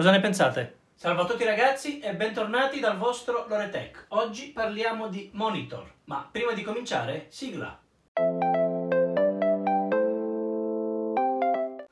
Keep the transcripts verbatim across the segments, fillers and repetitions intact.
Cosa ne pensate? Salve a tutti ragazzi e bentornati dal vostro Loretech. Oggi parliamo di monitor, ma prima di cominciare, sigla!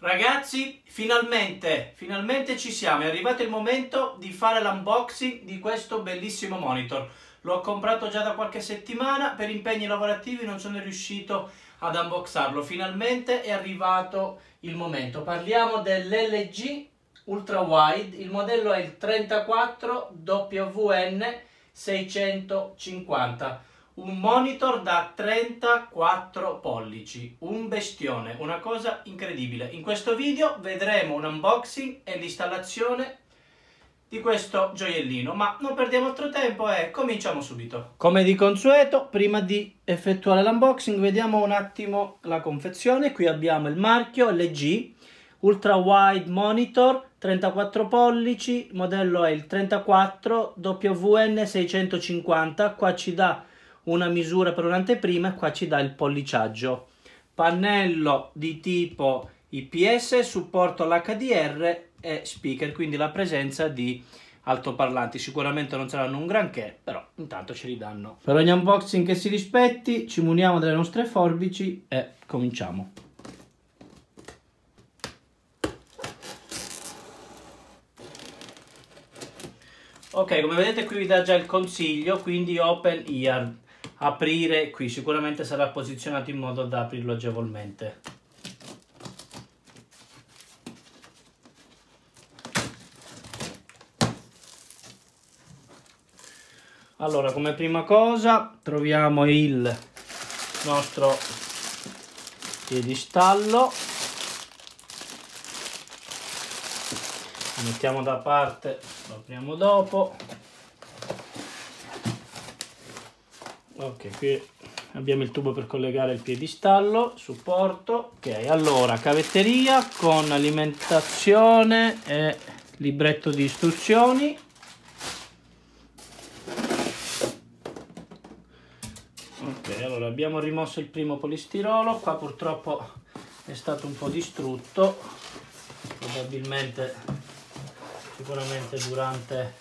Ragazzi, finalmente, finalmente ci siamo, è arrivato il momento di fare l'unboxing di questo bellissimo monitor. L'ho comprato già da qualche settimana, per impegni lavorativi non sono riuscito ad unboxarlo. Finalmente è arrivato il momento. Parliamo dell'L G Ultra Wide, il modello è il trentaquattro W N seicentocinquanta, un monitor da trentaquattro pollici, un bestione, una cosa incredibile. In questo video vedremo un unboxing e l'installazione di questo gioiellino, ma non perdiamo altro tempo e cominciamo subito. Come di consueto, prima di effettuare l'unboxing vediamo un attimo la confezione. Qui abbiamo il marchio L G Ultra Wide Monitor trentaquattro pollici, modello è il trentaquattro W N seicentocinquanta, qua ci dà una misura per un'anteprima e qua ci dà il polliciaggio. Pannello di tipo I P S, supporto all'H D R e speaker, quindi la presenza di altoparlanti. Sicuramente non saranno un granché, però intanto ce li danno. Per ogni unboxing che si rispetti ci muniamo delle nostre forbici e cominciamo. Ok, come vedete qui vi dà già il consiglio, quindi open ear, aprire qui, sicuramente sarà posizionato in modo da aprirlo agevolmente. Allora, come prima cosa troviamo il nostro piedistallo, lo mettiamo da parte. Lo apriamo dopo. Ok, qui abbiamo il tubo per collegare il piedistallo, supporto. Ok, allora cavetteria con alimentazione e libretto di istruzioni. Ok, allora abbiamo rimosso il primo polistirolo, qua purtroppo è stato un po' distrutto, probabilmente sicuramente durante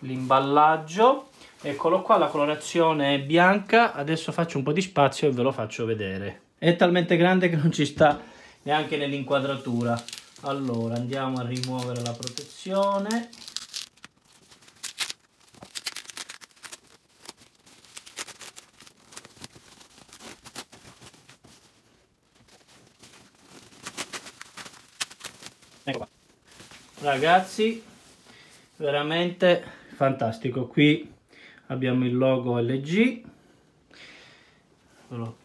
l'imballaggio. Eccolo qua, la colorazione è bianca. Adesso faccio un po' di spazio e ve lo faccio vedere. È talmente grande che non ci sta neanche nell'inquadratura. Allora andiamo a rimuovere la protezione. Ecco qua. Ragazzi, veramente fantastico. Qui abbiamo il logo L G, ve lo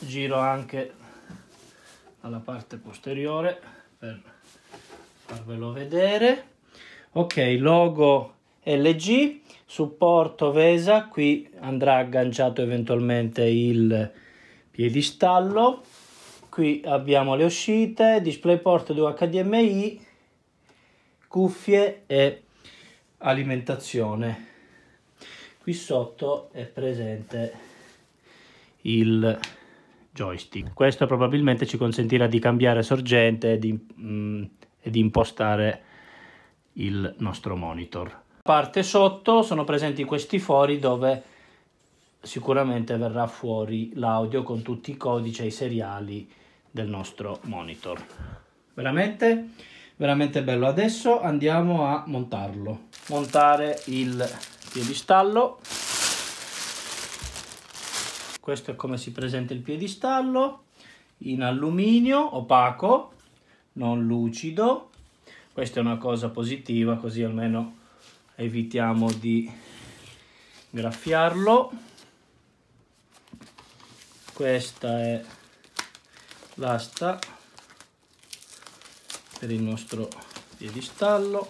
giro anche alla parte posteriore per farvelo vedere. Ok, logo L G, supporto VESA, qui andrà agganciato eventualmente il piedistallo. Qui abbiamo le uscite, DisplayPort due H D M I, cuffie e alimentazione. Qui sotto è presente il joystick, questo probabilmente ci consentirà di cambiare sorgente e di, mm, e di impostare il nostro monitor. Parte sotto sono presenti questi fori dove sicuramente verrà fuori l'audio con tutti i codici e i seriali del nostro monitor. Veramente veramente bello. Adesso andiamo a montarlo. Montare il piedistallo. Questo è come si presenta il piedistallo, in alluminio opaco, non lucido. Questa è una cosa positiva, così almeno evitiamo di graffiarlo. Questa è l'asta per il nostro piedistallo,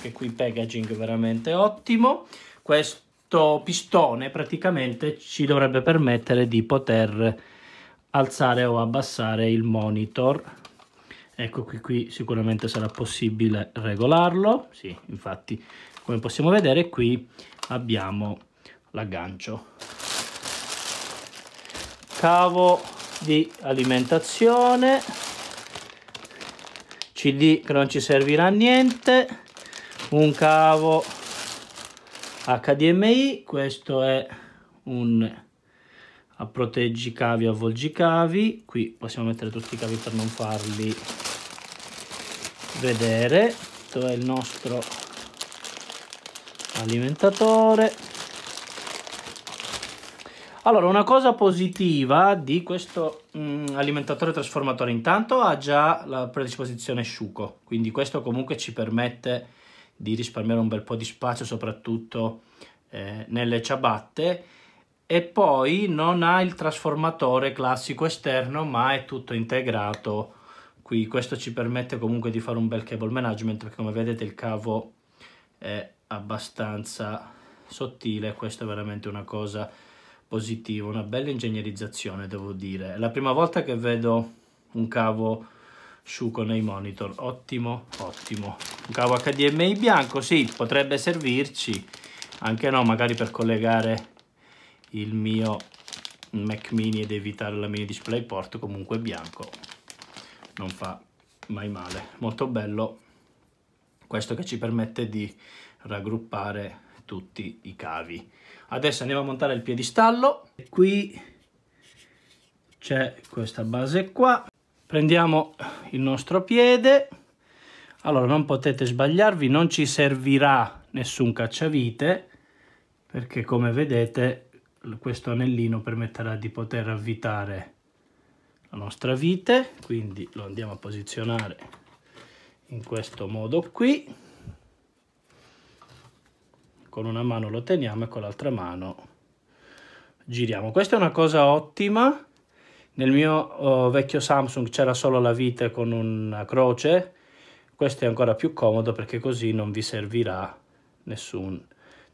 che qui packaging veramente ottimo. Questo pistone praticamente ci dovrebbe permettere di poter alzare o abbassare il monitor. Ecco qui, qui sicuramente sarà possibile regolarlo. Sì, infatti come possiamo vedere qui abbiamo l'aggancio, cavo di alimentazione, C D che non ci servirà a niente, un cavo H D M I, questo è un a proteggi cavi, avvolgi cavi, qui possiamo mettere tutti i cavi per non farli vedere. Questo è il nostro alimentatore. Allora, una cosa positiva di questo mh, alimentatore trasformatore, intanto ha già la predisposizione asciugo, quindi questo comunque ci permette di risparmiare un bel po' di spazio, soprattutto eh, nelle ciabatte. E poi non ha il trasformatore classico esterno, ma è tutto integrato qui. Questo ci permette comunque di fare un bel cable management, perché come vedete il cavo è abbastanza sottile. Questa è veramente una cosa positiva, una bella ingegnerizzazione, devo dire. È la prima volta che vedo un cavo asciugo nei monitor. Ottimo, ottimo. Un cavo H D M I bianco, sì, potrebbe servirci, anche no, magari per collegare il mio Mac Mini ed evitare la mini DisplayPort. Comunque bianco non fa mai male. Molto bello questo che ci permette di raggruppare tutti i cavi. Adesso andiamo a montare il piedistallo. Qui c'è questa base qua, prendiamo il nostro piede. Allora, non potete sbagliarvi, non ci servirà nessun cacciavite, perché come vedete questo anellino permetterà di poter avvitare la nostra vite, quindi lo andiamo a posizionare in questo modo qui. Con una mano lo teniamo e con l'altra mano giriamo. Questa è una cosa ottima. Nel mio oh, vecchio Samsung c'era solo la vite con una croce. Questo è ancora più comodo, perché così non vi servirà nessun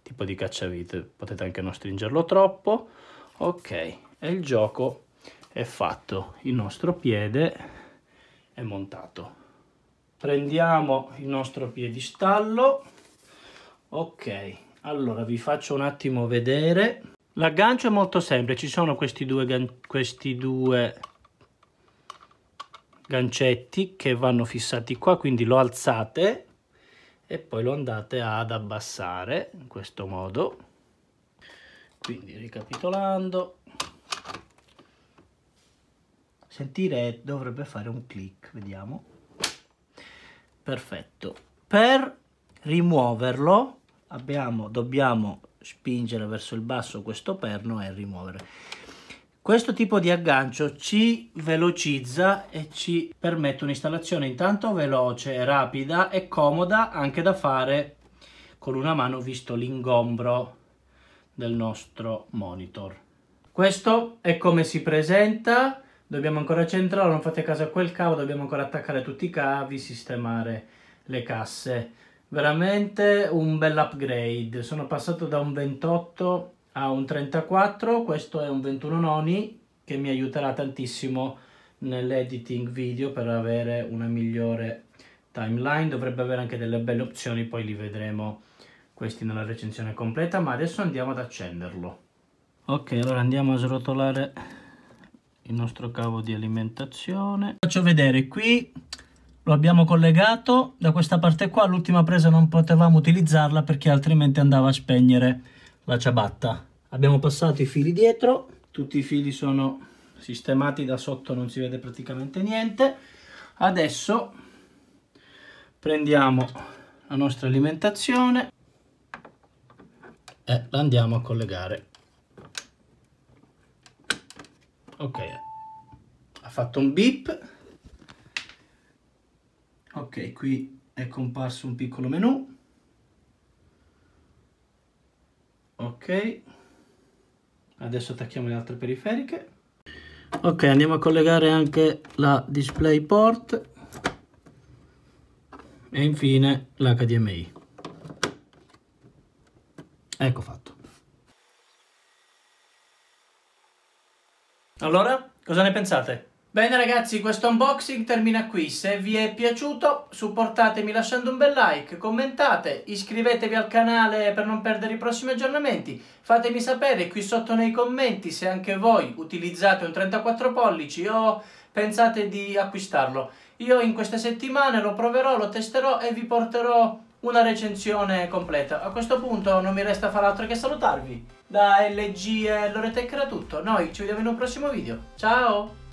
tipo di cacciavite, potete anche non stringerlo troppo. Ok, e il gioco è fatto, il nostro piede è montato. Prendiamo il nostro piedistallo. Ok, allora vi faccio un attimo vedere. L'aggancio è molto semplice, ci sono questi due, questi due gancetti che vanno fissati qua, quindi lo alzate e poi lo andate ad abbassare in questo modo. Quindi, ricapitolando, sentirete, dovrebbe fare un click, vediamo. Perfetto. Per rimuoverlo abbiamo, dobbiamo spingere verso il basso questo perno e rimuovere. Questo tipo di aggancio ci velocizza e ci permette un'installazione intanto veloce, rapida e comoda anche da fare con una mano, visto l'ingombro del nostro monitor. Questo è come si presenta. Dobbiamo ancora centrarlo, non fate caso a quel cavo, dobbiamo ancora attaccare tutti i cavi, sistemare le casse. Veramente un bel upgrade. Sono passato da un ventotto ha un trentaquattro, questo è un ventuno noni che mi aiuterà tantissimo nell'editing video per avere una migliore timeline. Dovrebbe avere anche delle belle opzioni, poi li vedremo questi nella recensione completa, ma adesso andiamo ad accenderlo. Ok, allora andiamo a srotolare il nostro cavo di alimentazione. Faccio vedere, qui lo abbiamo collegato da questa parte qua. L'ultima presa non potevamo utilizzarla perché altrimenti andava a spegnere la ciabatta. Abbiamo passato i fili dietro, tutti i fili sono sistemati, da sotto non si vede praticamente niente. Adesso prendiamo la nostra alimentazione e la andiamo a collegare. Ok, ha fatto un beep. Ok, qui è comparso un piccolo menu. Ok, adesso attacchiamo le altre periferiche. Ok, andiamo a collegare anche la DisplayPort e infine l'H D M I. Ecco fatto. Allora, cosa ne pensate? Bene ragazzi, questo unboxing termina qui. Se vi è piaciuto, supportatemi lasciando un bel like, commentate, iscrivetevi al canale per non perdere i prossimi aggiornamenti. Fatemi sapere qui sotto nei commenti se anche voi utilizzate un trentaquattro pollici o pensate di acquistarlo. Io in queste settimane lo proverò, lo testerò e vi porterò una recensione completa. A questo punto non mi resta far altro che salutarvi. Da L G e Loretech era tutto. Noi ci vediamo in un prossimo video. Ciao!